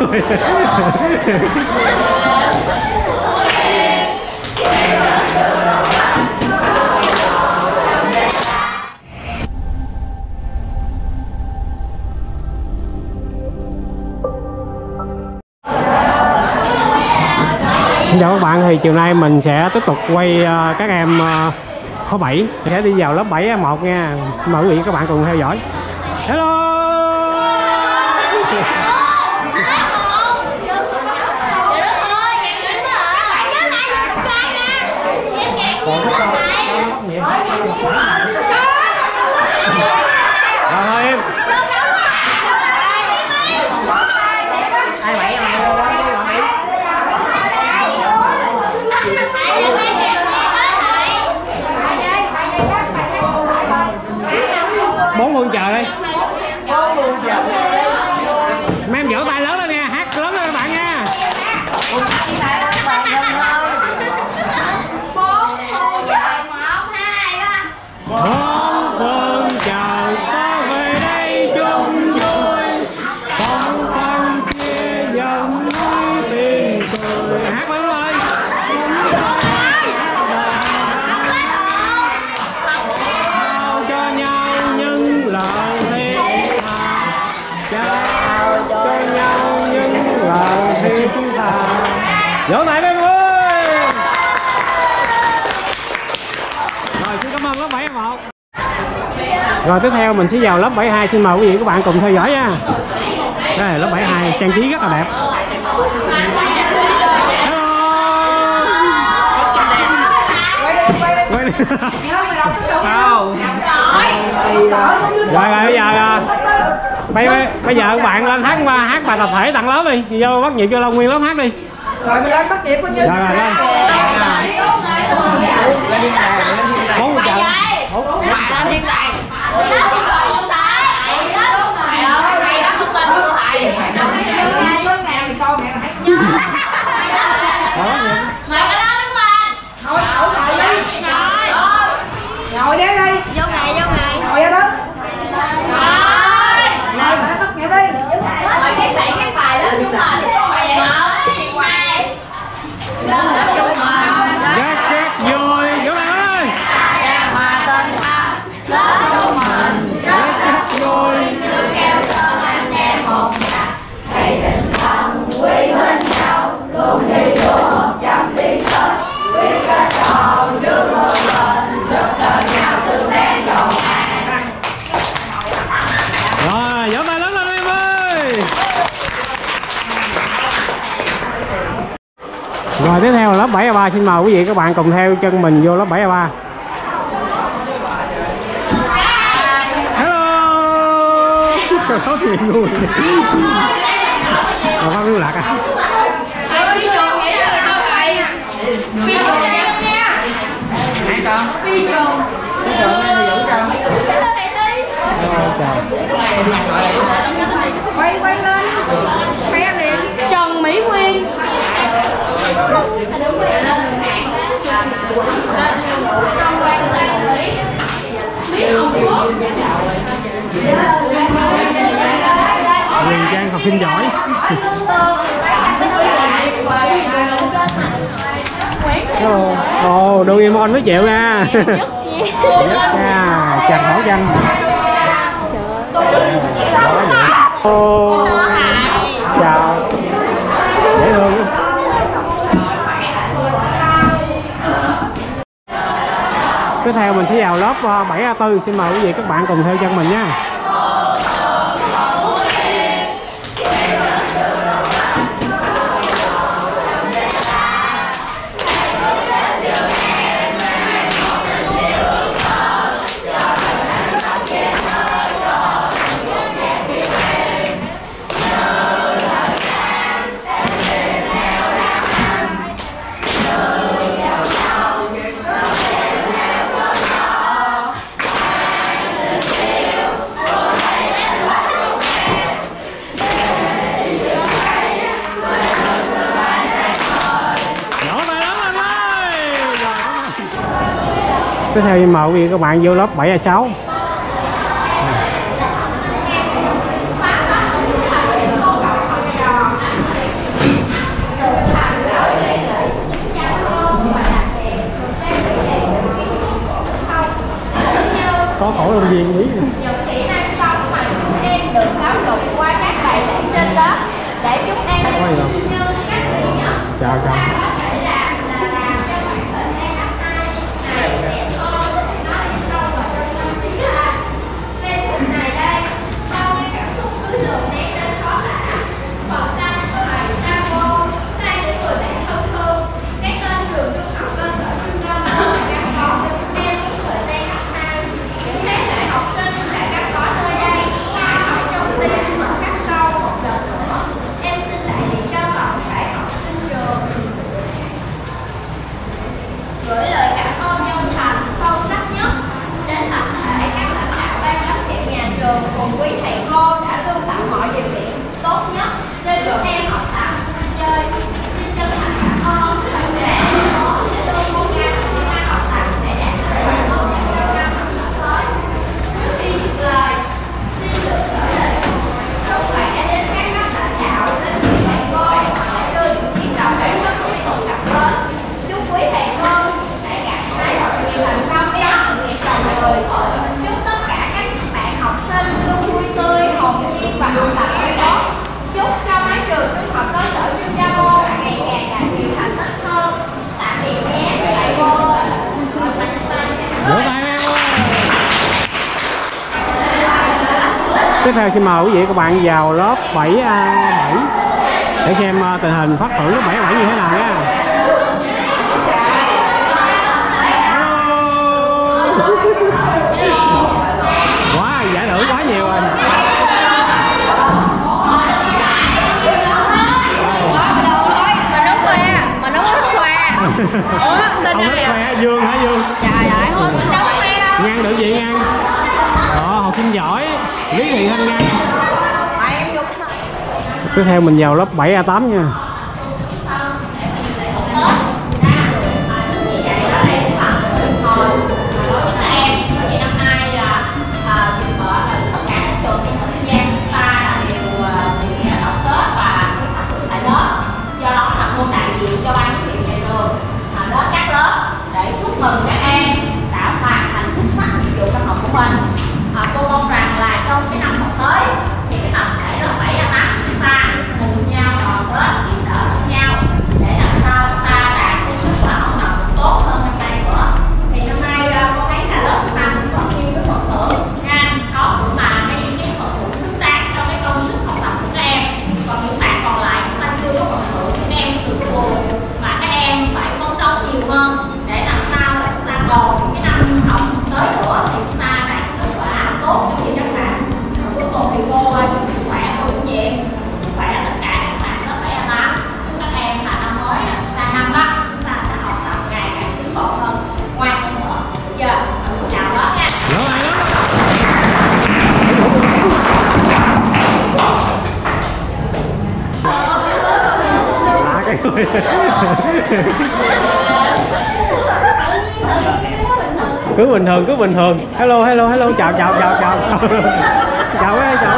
Xin chào các bạn, thì chiều nay mình sẽ tiếp tục quay các em khối 7 sẽ đi vào lớp 7A1 nha. Mời quý vị các bạn cùng theo dõi. Hello. Mấy em vỗ tay lớn lên nè, hát lớn lên các bạn nha. Vỗ tay mấy ơi. Rồi xin cảm ơn lớp 7A1. Rồi tiếp theo mình sẽ vào lớp 7A2, xin mời quý vị các bạn cùng theo dõi nha. Đây lớp 7A2 trang trí rất là đẹp. Hello. Rồi bây giờ các bạn lên hát bài tập thể tặng lớp đi, vô bắt nhịp vô lâu nguyên lớp hát đi. Rồi mình lên bắt kịp coi như. Rồi rồi. Bốn một trận. Thiên tài. Ngồi đấy đi. Vô ngày vô ngày. Ngồi đó. Ngồi. Bắt kịp đi. Ngồi cái bài đó chúng ta. Rồi tiếp theo là lớp 7A3, xin mời quý vị các bạn cùng theo chân mình vô lớp 7A3. Hello. Trời ơi nhiều người. Mà bác lạc à. Quay quay lên. Quay liền. Trần Mỹ Nguyên. Huyền Trang học sinh giỏi. Ồ, Doraemon mới chịu nha. Chàng Thảo Danh. Chào. Dễ thương. Tiếp theo mình sẽ vào lớp 7A4, xin mời quý vị các bạn cùng theo chân mình nha. Tiếp theo em mời các bạn vô lớp 7A6. có khổ làm Ghiền quý. Những kỹ năng sống mà chúng em được giáo dục qua các bài giảng trên lớp để chúng em như các vị nhỏ chào chào có thể làm là làm cho khoảng thời gian năm 2 này em ôm để nói đi sâu vào trong tâm trí là nên phút này đây sau cái cảm xúc cứ đường nét nên có là còn xanh hoài xa vô sai những người bạn thân thương các tên trường trung học cơ sở trung tâm là các con cho chúng em những thời gian năm 2 những thế hệ học sinh là các con nơi đây ai hỏi trong tim mà cắt sâu một lần nữa em xin đại diện cho toàn thể học sinh trường gửi lời cảm ơn chân thành sâu sắc nhất đến tập thể các lãnh đạo ban giám hiệu nhà trường cùng quý thầy cô đã luôn tạo mọi điều kiện tốt nhất nơi tụi em học tập chơi. Xin chân thành cảm ơn tập thể cô sẽ luôn cố gắng chúng ta học tập để đạt được thành công nhất trong năm học sắp tới. Trước khi dừng lời xin được gửi lời sức khỏe đến các cấp lãnh đạo đến quý thầy cô để đưa những kiến trò đến mức tiếp tục cập bến. Chúc quý thầy cô sẽ gặt hái được nhiều thành công trong sự nghiệp chồng người. Chúc tất cả các bạn học sinh luôn vui tươi hồn nhiên và học tập tốt. Chúc cho mái trường trung học cơ sở chuyên gia cô ngày càng đạt nhiều thành tích hơn. Tạm biệt nhé thầy cô. Tiếp theo xin mời quý vị các bạn vào lớp 7A7 để xem tình hình phát thưởng lớp 7A7 như thế nào nha. Quá giải thưởng quá nhiều rồi. Mình không thích khoe. Ủa, tên ai vậy? Dương hả Dương? Dạ dạ, không đâu có khoe đâu. Ngang được gì Ngang? Học sinh giỏi. Lý Thị Thanh Ngang. Tiếp theo mình vào lớp 7A8 nha. Cứ bình thường cứ bình thường. Hello hello hello, chào chào chào chào chào ơi chào. Ôi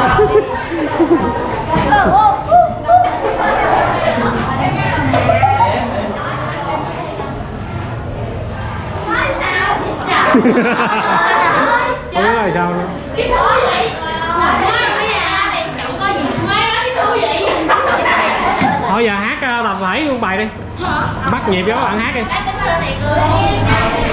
sao cái thứ vậy có gì vậy. Thôi giờ hát tập thể bài đi. Bắt nhịp cho các bạn hát đi.